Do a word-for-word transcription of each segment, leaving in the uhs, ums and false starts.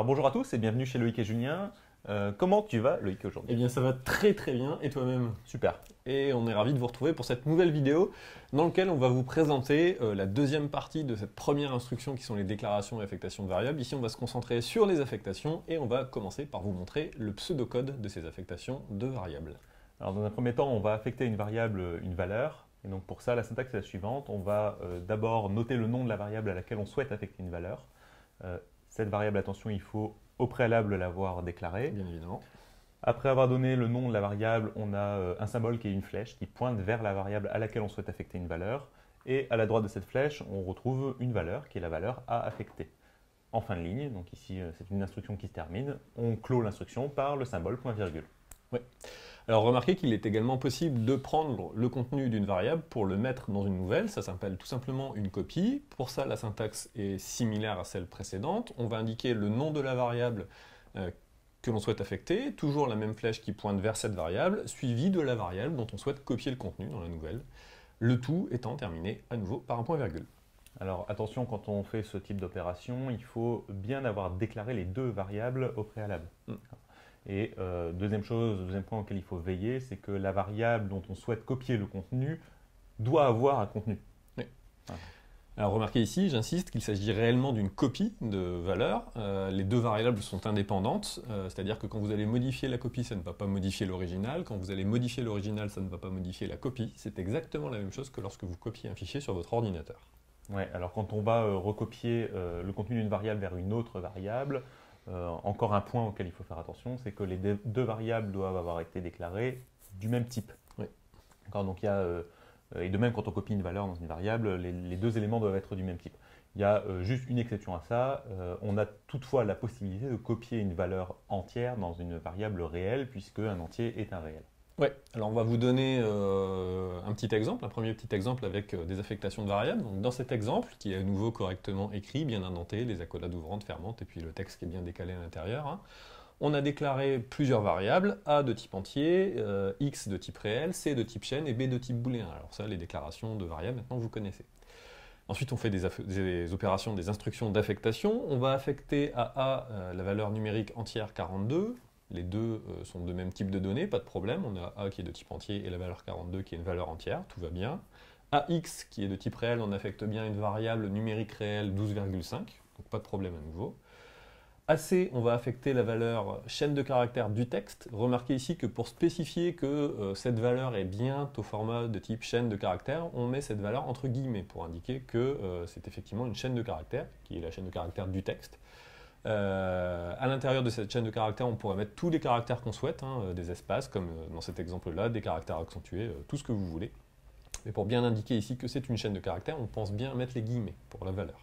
Alors bonjour à tous et bienvenue chez Loïc et Julien. Euh, comment tu vas Loïc aujourd'hui? Eh bien ça va très très bien et toi-même? Super. Et on est ravis de vous retrouver pour cette nouvelle vidéo dans laquelle on va vous présenter euh, la deuxième partie de cette première instruction qui sont les déclarations et affectations de variables. Ici on va se concentrer sur les affectations et on va commencer par vous montrer le pseudocode de ces affectations de variables. Alors dans un premier temps on va affecter une variable, une valeur. Et donc pour ça la syntaxe est la suivante. On va euh, d'abord noter le nom de la variable à laquelle on souhaite affecter une valeur. Euh, Cette variable, attention, il faut au préalable l'avoir déclarée. Bien évidemment. Après avoir donné le nom de la variable, on a un symbole qui est une flèche qui pointe vers la variable à laquelle on souhaite affecter une valeur. Et à la droite de cette flèche, on retrouve une valeur qui est la valeur à affecter. En fin de ligne, donc ici, c'est une instruction qui se termine. On clôt l'instruction par le symbole point virgule. Oui. Alors remarquez qu'il est également possible de prendre le contenu d'une variable pour le mettre dans une nouvelle, ça s'appelle tout simplement une copie. Pour ça, la syntaxe est similaire à celle précédente. On va indiquer le nom de la variable euh, que l'on souhaite affecter, toujours la même flèche qui pointe vers cette variable, suivie de la variable dont on souhaite copier le contenu dans la nouvelle, le tout étant terminé à nouveau par un point-virgule. Alors attention, quand on fait ce type d'opération, il faut bien avoir déclaré les deux variables au préalable. Mmh. Et euh, deuxième chose, deuxième point auquel il faut veiller, c'est que la variable dont on souhaite copier le contenu doit avoir un contenu. Oui. Voilà. Alors remarquez ici, j'insiste qu'il s'agit réellement d'une copie de valeur. Euh, les deux variables sont indépendantes, euh, c'est-à-dire que quand vous allez modifier la copie, ça ne va pas modifier l'original. Quand vous allez modifier l'original, ça ne va pas modifier la copie. C'est exactement la même chose que lorsque vous copiez un fichier sur votre ordinateur. Ouais, alors quand on va euh, recopier euh, le contenu d'une variable vers une autre variable, Euh, encore un point auquel il faut faire attention, c'est que les deux variables doivent avoir été déclarées du même type. Oui. Donc, il y a, euh, et de même, quand on copie une valeur dans une variable, les, les deux éléments doivent être du même type. Il y a euh, juste une exception à ça, euh, on a toutefois la possibilité de copier une valeur entière dans une variable réelle, puisque un entier est un réel. Ouais. Alors on va vous donner euh, un petit exemple, un premier petit exemple avec euh, des affectations de variables. Donc dans cet exemple, qui est à nouveau correctement écrit, bien indenté, les accolades ouvrantes, fermantes, et puis le texte qui est bien décalé à l'intérieur, hein, on a déclaré plusieurs variables, A de type entier, euh, X de type réel, C de type chaîne et B de type booléen. Alors ça, les déclarations de variables, maintenant vous connaissez. Ensuite, on fait des, des opérations, des instructions d'affectation. On va affecter à A euh, la valeur numérique entière quarante-deux. Les deux sont de même type de données, pas de problème. On a A qui est de type entier et la valeur quarante-deux qui est une valeur entière, tout va bien. A X qui est de type réel, on affecte bien une variable numérique réelle douze virgule cinq, donc pas de problème à nouveau. A C, on va affecter la valeur chaîne de caractères du texte. Remarquez ici que pour spécifier que euh, cette valeur est bien au format de type chaîne de caractères, on met cette valeur entre guillemets pour indiquer que euh, c'est effectivement une chaîne de caractères, qui est la chaîne de caractères du texte. Euh, à l'intérieur de cette chaîne de caractères, on pourrait mettre tous les caractères qu'on souhaite, hein, euh, des espaces, comme euh, dans cet exemple-là, des caractères accentués, euh, tout ce que vous voulez. Mais pour bien indiquer ici que c'est une chaîne de caractères, on pense bien mettre les guillemets pour la valeur.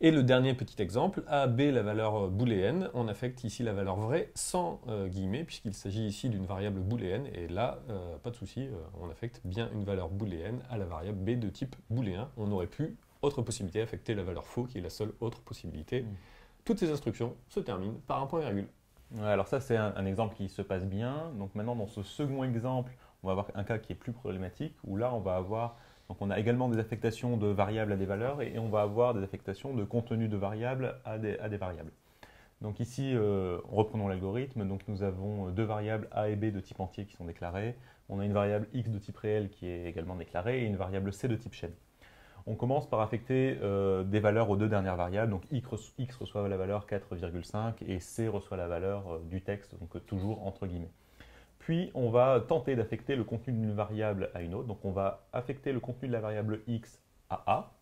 Et le dernier petit exemple, A, B, la valeur booléenne, on affecte ici la valeur vraie sans euh, guillemets, puisqu'il s'agit ici d'une variable booléenne, et là, euh, pas de souci, euh, on affecte bien une valeur booléenne à la variable B de type booléen. On aurait pu, autre possibilité, affecter la valeur faux, qui est la seule autre possibilité. Mmh. Toutes ces instructions se terminent par un point virgule. Ouais, alors ça, c'est un, un exemple qui se passe bien. Donc maintenant, dans ce second exemple, on va avoir un cas qui est plus problématique, où là, on va avoir, donc on a également des affectations de variables à des valeurs, et, et on va avoir des affectations de contenu de variables à des, à des variables. Donc ici, euh, reprenons l'algorithme. Donc nous avons deux variables A et B de type entier qui sont déclarées. On a une variable X de type réel qui est également déclarée, et une variable C de type chaîne. On commence par affecter euh, des valeurs aux deux dernières variables. Donc X reçoit la valeur quatre virgule cinq et C reçoit la valeur euh, du texte, donc euh, toujours entre guillemets. Puis on va tenter d'affecter le contenu d'une variable à une autre. Donc on va affecter le contenu de la variable X à A.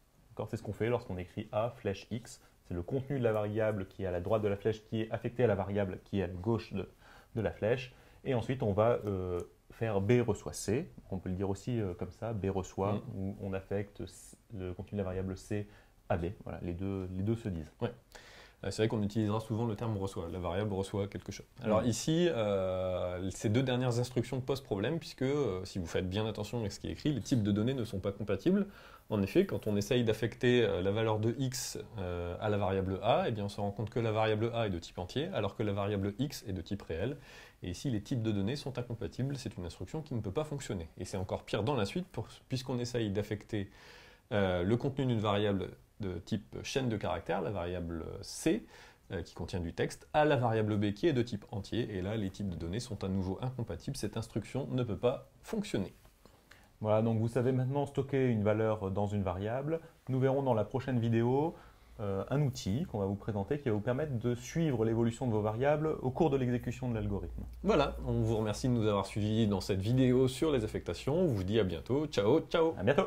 C'est ce qu'on fait lorsqu'on écrit A flèche X. C'est le contenu de la variable qui est à la droite de la flèche qui est affecté à la variable qui est à gauche de, de la flèche. Et ensuite on va euh, faire B reçoit C, on peut le dire aussi euh, comme ça, B reçoit, mmh. Où on affecte C, le contenu de la variable C à B, voilà, les deux, les deux se disent. Ouais. C'est vrai qu'on utilisera souvent le terme reçoit, la variable reçoit quelque chose. Alors mmh. ici, euh, ces deux dernières instructions posent problème, puisque euh, si vous faites bien attention avec ce qui est écrit, les types de données ne sont pas compatibles. En effet, quand on essaye d'affecter la valeur de X euh, à la variable A, eh bien on se rend compte que la variable A est de type entier, alors que la variable X est de type réel. Et ici, les types de données sont incompatibles, c'est une instruction qui ne peut pas fonctionner. Et c'est encore pire dans la suite, puisqu'on essaye d'affecter euh, le contenu d'une variable de type chaîne de caractères, la variable C, euh, qui contient du texte à la variable b qui est de type entier. Et là, les types de données sont à nouveau incompatibles. Cette instruction ne peut pas fonctionner. Voilà, donc vous savez maintenant stocker une valeur dans une variable. Nous verrons dans la prochaine vidéo euh, un outil qu'on va vous présenter qui va vous permettre de suivre l'évolution de vos variables au cours de l'exécution de l'algorithme. Voilà, on vous remercie de nous avoir suivis dans cette vidéo sur les affectations. On vous dit à bientôt. Ciao, ciao. À bientôt.